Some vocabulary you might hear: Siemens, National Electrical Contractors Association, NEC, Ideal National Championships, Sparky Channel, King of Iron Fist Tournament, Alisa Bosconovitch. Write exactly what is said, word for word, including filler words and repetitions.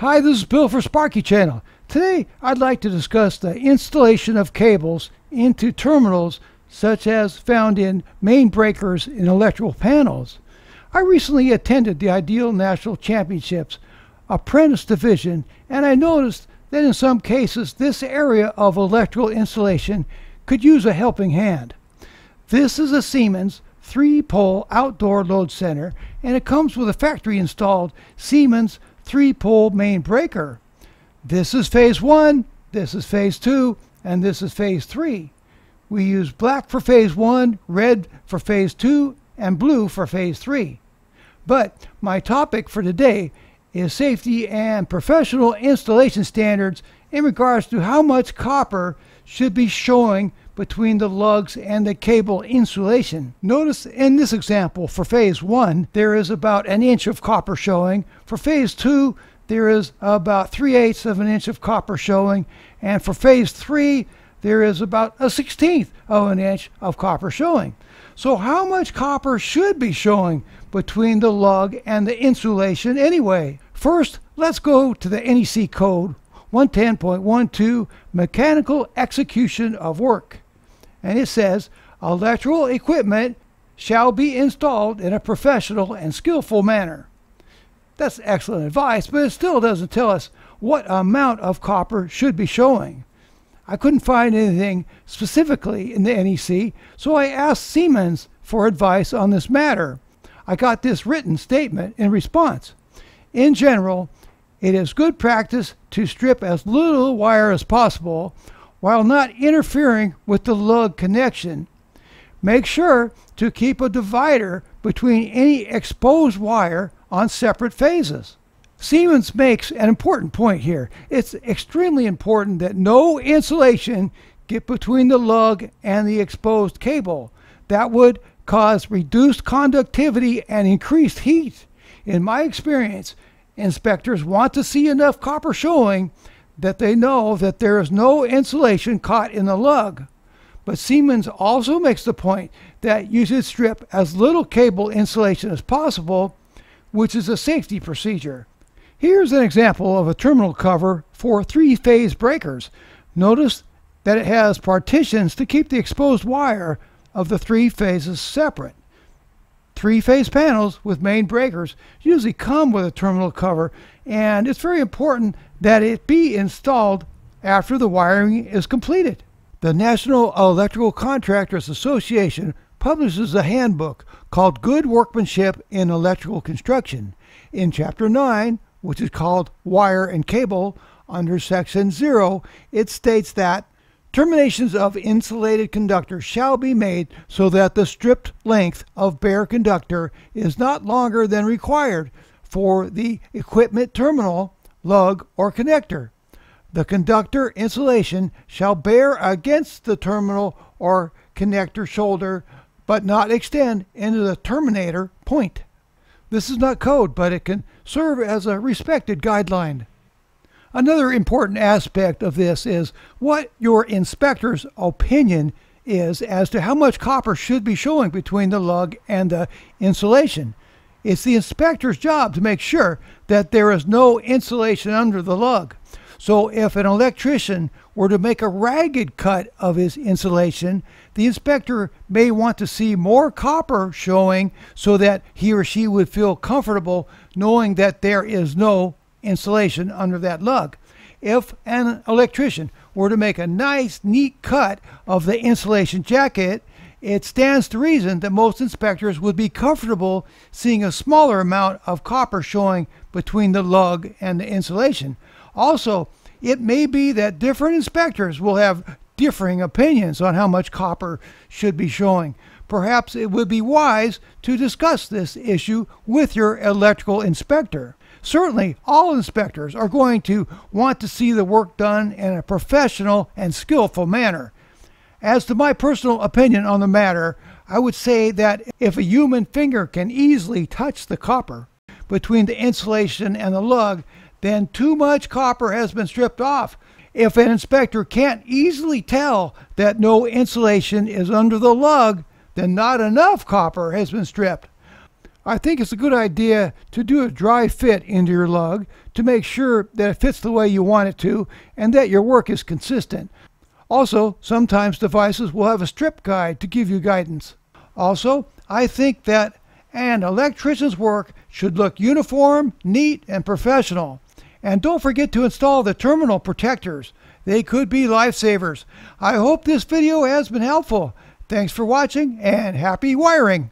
Hi, this is Bill for Sparky Channel. Today I'd like to discuss the installation of cables into terminals such as found in main breakers and electrical panels. I recently attended the Ideal National Championships Apprentice Division, and I noticed that in some cases this area of electrical installation could use a helping hand. This is a Siemens three pole outdoor load center, and it comes with a factory installed Siemens three pole main breaker. This is phase one, this is phase two, and this is phase three. We use black for phase one, red for phase two, and blue for phase three. But my topic for today is safety and professional installation standards in regards to how much copper should be showing between the lugs and the cable insulation. Notice in this example for phase one there is about an inch of copper showing. For phase two there is about three eighths of an inch of copper showing, and for phase three there is about a sixteenth of an inch of copper showing. So how much copper should be showing between the lug and the insulation anyway? First, let's go to the N E C code one ten point twelve, mechanical execution of work, and it says electrical equipment shall be installed in a professional and skillful manner. That's excellent advice, but it still doesn't tell us what amount of copper should be showing. I couldn't find anything specifically in the N E C, so I asked Siemens for advice on this matter. I got this written statement in response. In general, it is good practice to strip as little wire as possible while not interfering with the lug connection. Make sure to keep a divider between any exposed wire on separate phases. Siemens makes an important point here. It's extremely important that no insulation get between the lug and the exposed cable. That would cause reduced conductivity and increased heat. In my experience, inspectors want to see enough copper showing that they know that there is no insulation caught in the lug. But Siemens also makes the point that you should strip as little cable insulation as possible, which is a safety procedure. Here's an example of a terminal cover for three-phase breakers. Notice that it has partitions to keep the exposed wire of the three phases separate. Three-phase panels with main breakers usually come with a terminal cover, and it's very important that it be installed after the wiring is completed. The National Electrical Contractors Association publishes a handbook called Good Workmanship in Electrical Construction. In Chapter nine, which is called Wire and Cable, under Section zero, it states that terminations of insulated conductors shall be made so that the stripped length of bare conductor is not longer than required for the equipment terminal, lug, or connector. The conductor insulation shall bear against the terminal or connector shoulder, but not extend into the terminator point. This is not code, but it can serve as a respected guideline. Another important aspect of this is what your inspector's opinion is as to how much copper should be showing between the lug and the insulation. It's the inspector's job to make sure that there is no insulation under the lug. So if an electrician were to make a ragged cut of his insulation, the inspector may want to see more copper showing so that he or she would feel comfortable knowing that there is no insulation under that lug. If an electrician were to make a nice neat cut of the insulation jacket, it stands to reason that most inspectors would be comfortable seeing a smaller amount of copper showing between the lug and the insulation. Also, it may be that different inspectors will have differing opinions on how much copper should be showing. Perhaps it would be wise to discuss this issue with your electrical inspector. Certainly, all inspectors are going to want to see the work done in a professional and skillful manner. As to my personal opinion on the matter, I would say that if a human finger can easily touch the copper between the insulation and the lug, then too much copper has been stripped off. If an inspector can't easily tell that no insulation is under the lug, then not enough copper has been stripped. I think it's a good idea to do a dry fit into your lug to make sure that it fits the way you want it to and that your work is consistent. Also, sometimes devices will have a strip guide to give you guidance. Also, I think that an electrician's work should look uniform, neat, and professional. And don't forget to install the terminal protectors. They could be lifesavers. I hope this video has been helpful. Thanks for watching and happy wiring!